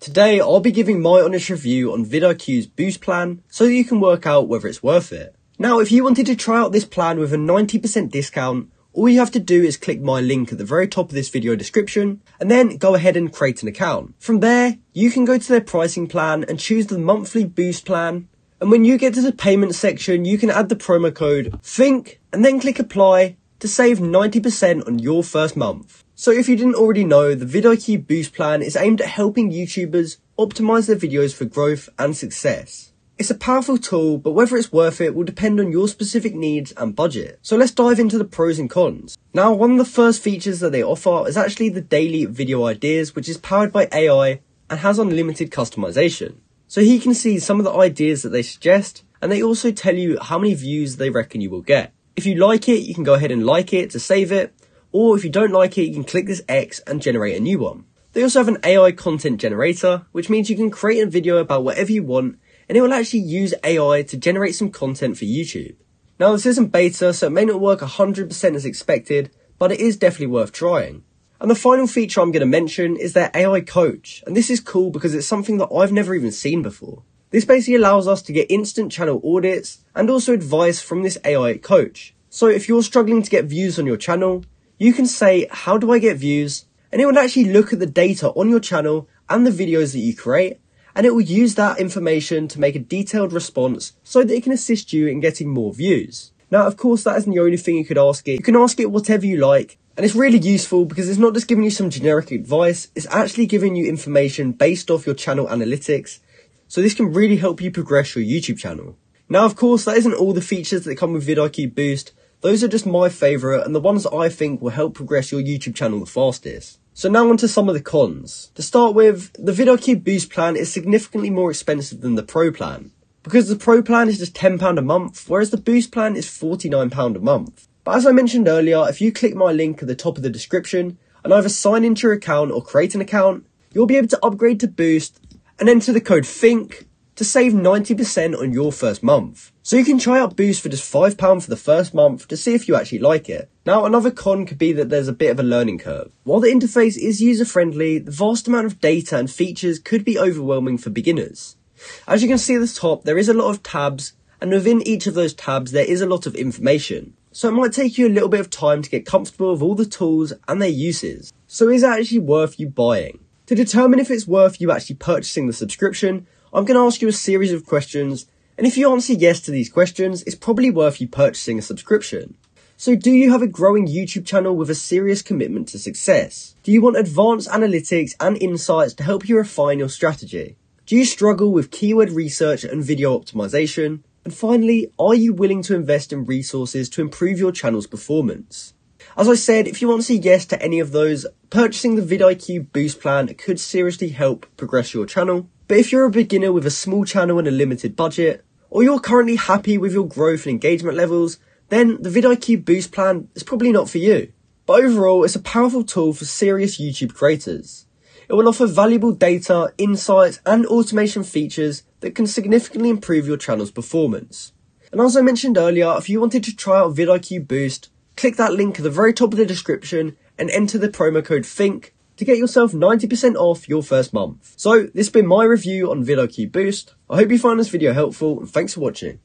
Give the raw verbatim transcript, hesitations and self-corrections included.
Today I'll be giving my honest review on VidIQ's boost plan so that you can work out whether it's worth it. Now if you wanted to try out this plan with a ninety percent discount, all you have to do is click my link at the very top of this video description and then go ahead and create an account. From there, you can go to their pricing plan and choose the monthly boost plan, and when you get to the payment section you can add the promo code THINK and then click apply to save ninety percent on your first month. So if you didn't already know, the VidIQ Boost Plan is aimed at helping YouTubers optimize their videos for growth and success. It's a powerful tool, but whether it's worth it will depend on your specific needs and budget. So let's dive into the pros and cons. Now, one of the first features that they offer is actually the daily video ideas, which is powered by A I and has unlimited customization. So here you can see some of the ideas that they suggest, and they also tell you how many views they reckon you will get. If you like it, you can go ahead and like it to save it. Or if you don't like it, you can click this X and generate a new one. They also have an A I content generator, which means you can create a video about whatever you want, and it will actually use A I to generate some content for YouTube. Now this isn't beta, so it may not work one hundred percent as expected, but it is definitely worth trying. And the final feature I'm going to mention is their A I coach, and this is cool because it's something that I've never even seen before. This basically allows us to get instant channel audits and also advice from this A I coach. So if you're struggling to get views on your channel, you can say, how do I get views? And it will actually look at the data on your channel and the videos that you create, and it will use that information to make a detailed response so that it can assist you in getting more views. Now, of course, that isn't the only thing you could ask it. You can ask it whatever you like, and it's really useful because it's not just giving you some generic advice, it's actually giving you information based off your channel analytics. So this can really help you progress your YouTube channel. Now, of course, that isn't all the features that come with VidIQ Boost. Those are just my favourite and the ones that I think will help progress your YouTube channel the fastest. So now onto some of the cons. To start with, the VidIQ Boost plan is significantly more expensive than the Pro plan, because the Pro plan is just ten pounds a month, whereas the Boost plan is forty-nine pounds a month. But as I mentioned earlier, if you click my link at the top of the description and either sign into your account or create an account, you'll be able to upgrade to Boost and enter the code THINK to save ninety percent on your first month. So you can try out Boost for just five pounds for the first month to see if you actually like it. Now another con could be that there's a bit of a learning curve. While the interface is user friendly, the vast amount of data and features could be overwhelming for beginners. As you can see at the top, there is a lot of tabs, and within each of those tabs there is a lot of information. So it might take you a little bit of time to get comfortable with all the tools and their uses. So is it actually worth you buying? To determine if it's worth you actually purchasing the subscription, I'm going to ask you a series of questions, and if you answer yes to these questions, it's probably worth you purchasing a subscription. So do you have a growing YouTube channel with a serious commitment to success? Do you want advanced analytics and insights to help you refine your strategy? Do you struggle with keyword research and video optimization? And finally, are you willing to invest in resources to improve your channel's performance? As I said, if you answer yes to any of those, purchasing the VidIQ Boost plan could seriously help progress your channel. But if you're a beginner with a small channel and a limited budget, or you're currently happy with your growth and engagement levels, then the VidIQ Boost plan is probably not for you. But overall, it's a powerful tool for serious YouTube creators. It will offer valuable data, insights, and automation features that can significantly improve your channel's performance. And as I mentioned earlier, if you wanted to try out VidIQ Boost, click that link at the very top of the description and enter the promo code THINK to get yourself ninety percent off your first month. So this has been my review on VidIQ Boost. I hope you found this video helpful, and thanks for watching.